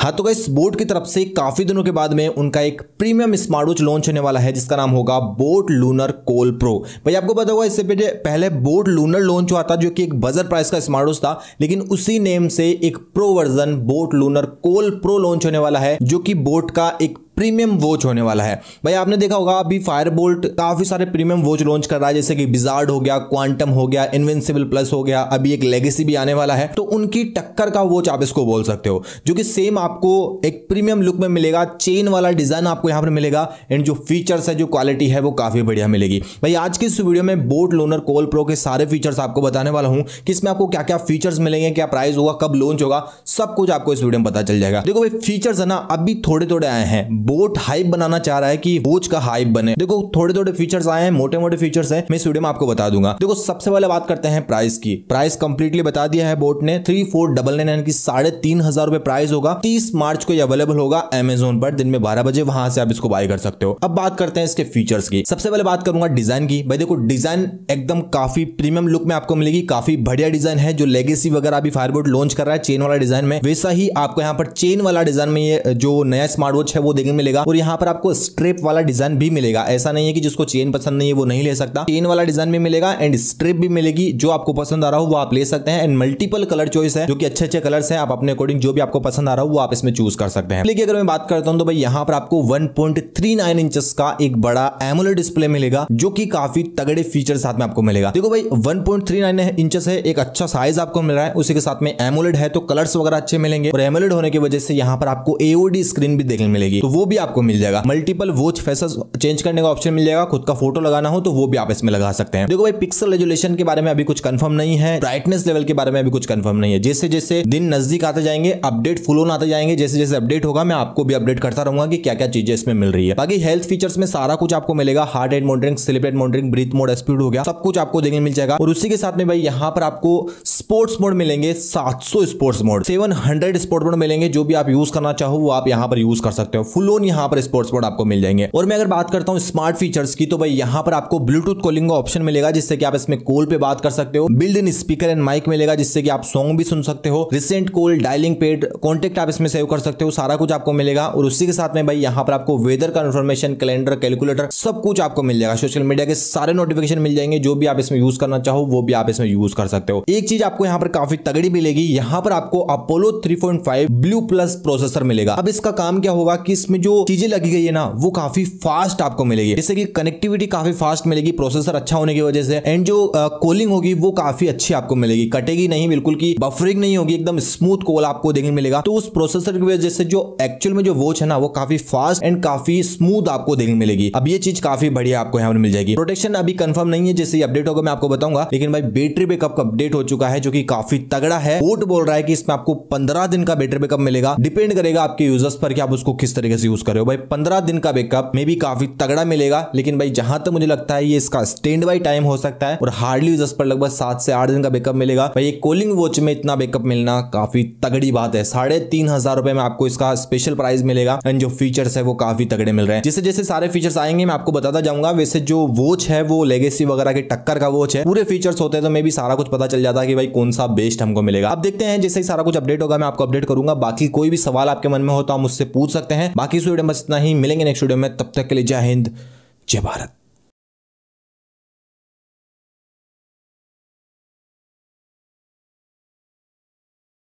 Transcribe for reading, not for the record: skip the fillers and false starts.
हाँ तो guys boat की तरफ से काफ़ी दिनों के बाद में उनका एक प्रीमियम स्मार्ट वॉच लॉन्च होने वाला है जिसका नाम होगा बोट लूनर कॉल प्रो। भाई आपको पता होगा इससे पहले बोट लूनर लॉन्च हुआ था जो कि एक बजर प्राइस का स्मार्ट वॉच था, लेकिन उसी नेम से एक pro version boat lunar call pro launch होने वाला है जो कि बोट का एक प्रीमियम वॉच होने वाला है। भाई आपने देखा होगा अभी फायरबोल्ट काफी सारे प्रीमियम वॉच लॉन्च कर रहा है, जैसे कि ब्लिज़ार्ड हो गया, क्वांटम हो गया, इन्विंसिबल प्लस हो गया, अभी एक लेगेसी भी आने वाला है। तो उनकी टक्कर का वॉच आप इसको बोल सकते हो, जो कि सेम आपको एक प्रीमियम लुक में मिलेगा, चेन वाला डिजाइन आपको यहाँ पर मिलेगा एंड जो फीचर्स है जो क्वालिटी है वो काफी बढ़िया मिलेगी। भाई आज की इस वीडियो में बोट लूनर कॉल प्रो के सारे फीचर्स आपको बताने वाला हूँ कि इसमें आपको क्या क्या फीचर्स मिलेंगे, क्या प्राइस होगा, कब लॉन्च होगा, सब कुछ आपको इस वीडियो में पता चल जाएगा। देखो भाई फीचर्स है ना अभी थोड़े थोड़े आए हैं, बोट हाइप बनाना चाह रहा है कि वॉच का हाइप बने। देखो थोड़े थोड़े फीचर्स आए हैं, मोटे मोटे फीचर्स हैं, मैं इस वीडियो में आपको बता दूंगा। देखो सबसे पहले बात करते हैं प्राइस की। प्राइस कंप्लीटली बता दिया है बोट ने, 3499 यानी कि 3500 रुपए प्राइस होगा। 30 मार्च को ये अवेलेबल होगा अमेजोन पर दिन में 12 बजे, वहां से आप इसको बाय कर सकते हो। अब बात करते हैं इसके फीचर्स की। सबसे पहले बात करूंगा डिजाइन की। भाई देखो डिजाइन एकदम काफी प्रीमियम लुक में आपको मिलेगी, काफी बढ़िया डिजाइन है। जो लेगेसी वगैरह अभी फायरबोल्ट लॉन्च कर रहा है चेन वाला डिजाइन में, वैसा ही आपको यहाँ पर चेन वाला डिजाइन में ये जो नया स्मार्ट वॉच है वो देखने मिलेगा और यहाँ पर आपको स्ट्रिप वाला डिजाइन भी मिलेगा। ऐसा नहीं है कि जिसको चेन पसंद नहीं है वो नहीं ले सकता, चेन वाला डिजाइन भी मिलेगा एंड स्ट्रिप भी मिलेगी। जो आपको पसंद आ रहा हो वो आप ले सकते हैं एंड मल्टीपल कलर चॉइस है जो कि अच्छे कलर्स हैं। आप अपने अकॉर्डिंग जो भी आपको पसंद आ रहा हो वो आप इसमें चूज कर सकते हैं। लेकिन अगर मैं बात करता हूं तो भाई यहाँ पर आपको 1.39 इंचेस का एक बड़ा एमोलेड डिस्प्ले मिलेगा जो कि काफी तगड़े फीचर साथ में आपको मिलेगा। देखो भाई 1.39 इंचेस है, एक अच्छा साइज आपको मिल रहा है, उसी के साथ में एमोलेड है तो कलर्स वगैरह अच्छे मिलेंगे और एमोलेड होने की वजह से यहाँ पर आपको एओडी स्क्रीन भी देखने मिलेगी तो वो भी आपको मिल जाएगा। मल्टीपल वॉच फेसेस चेंज करने का ऑप्शन मिल जाएगा, खुद का फोटो लगाना हो तो वो भी आप इसमें लगा सकते हैं। देखो भाई पिक्सल रेजोल्यूशन के बारे में अभी कुछ कंफर्म नहीं है, ब्राइटनेस लेवल के बारे में अभी कुछ कंफर्म नहीं है। जैसे जैसे दिन नजदीक आते जाएंगे, अपडेट फुल ऑन आते जाएंगे, जैसे जैसे अपडेट होगा मैं आपको भी अपडेट करता रहूंगा कि क्या क्या चीजें इसमें मिल रही है। बाकी हेल्थ फीचर्स में सारा कुछ आपको मिलेगा, heart rate monitoring, sleep rate monitoring, breath mode, speed हो गया, सब कुछ आपको देखने मिल जाएगा। और उसी के साथ में भाई यहाँ पर आपको स्पोर्ट्स मोड मिलेंगे, 700 स्पोर्ट्स मोड, 700 स्पोर्ट मोड मिलेंगे। जो भी आप यूज करना चाहो वो आप यहाँ पर यूज कर सकते हो, फुल ऑन यहाँ पर स्पोर्ट्स मोड आपको मिल जाएंगे। और मैं अगर बात करता हूँ स्मार्ट फीचर्स की तो भाई यहाँ पर आपको ब्लूटूथ कॉलिंग का ऑप्शन मिलेगा जिससे कि आप इसमें कॉल पे बात कर सकते हो। Build in speaker and mic मिलेगा जिससे कि आप सॉन्ग भी सुन सकते हो। Recent call, dialing pad, contact आप इसमें सेव कर सकते हो, सारा कुछ आपको मिलेगा। और उसी के साथ में भाई यहाँ पर आपको वेदर का इन्फॉर्मेशन, कैलेंडर, कैलकुलेटर, सब कुछ आपको मिल जाएगा। सोशल मीडिया के सारे नोटिफिकेशन मिल जाएंगे, जो भी आप इसमें यूज करना चाहो वो भी आप इसमें यूज कर सकते हो। एक चीज आपको यहाँ पर काफी तगड़ी मिलेगी, यहाँ पर आपको अपोलो 3.5 ब्लू प्लस प्रोसेसर मिलेगा। अब इसका काम क्या होगा कि इसमें जो चीजें लगी गई है ना वो काफी फास्ट आपको मिलेगी, जैसे कि कनेक्टिविटी काफी फास्ट मिलेगी प्रोसेसर अच्छा होने की वजह से एंड जो कॉलिंग होगी वो काफी अच्छी आपको मिलेगी, कटेगी नहीं, बिल्कुल की बफरिंग नहीं होगी, एकदम स्मूथ कॉल आपको देखने मिलेगा। तो उस प्रोसेसर की वजह से जो एक्चुअल में जो वॉच है ना वो काफी फास्ट एंड काफी स्मूथ आपको देखने मिलेगी। अब ये चीज काफी बढ़िया आपको यहाँ पर मिल जाएगी। प्रोटेक्शन अभी कंफर्म नहीं है, जैसे अपडेट होगा मैं आपको बताऊंगा। लेकिन भाई बैटरी बैकअप का अपडेट हो चुका है जो कि काफी तगड़ा है। बोट बोल रहा है कि इसमें आपको 15 दिन का बैटरी बैकअप मिलेगा, डिपेंड करेगा आपके यूजर्स पर कि आप उसको किस तरीके से यूज कर रहे हो। भाई 15 दिन का बैकअप में भी काफी तगड़ा मिलेगा, लेकिन भाई जहां तक मुझे लगता है ये इसका स्टैंड बाई टाइम हो सकता है और हार्डली यूजर्स पर लगभग 7 से 8 दिन का बैकअप मिलेगा। भाई कॉलिंग वॉच में इतना बैकअप मिलना काफी तगड़ी बात है। 3500 रुपए में आपको इसका स्पेशल प्राइस मिलेगा एंड जो फीचर्स है वो काफी तगड़े मिल रहे हैं। जैसे जैसे सारे फीचर्स आएंगे मैं आपको बताता जाऊंगा। वैसे जो वॉच है वो लेगेसी वगैरह की टक्कर का वॉच है, पूरे फीचर्स होते हैं तो मैं भी सारा कुछ पता चल जाता है कि भाई कौन सा बेस्ट हमको मिलेगा। आप देखते हैं जैसे ही सारा कुछ अपडेट होगा मैं आपको अपडेट करूंगा। बाकी कोई भी सवाल आपके मन में हो तो हम उससे पूछ सकते हैं। बाकी इस वीडियो में बस इतना ही, मिलेंगे नेक्स्ट वीडियो में, तब तक के लिए जय हिंद, जय भारत।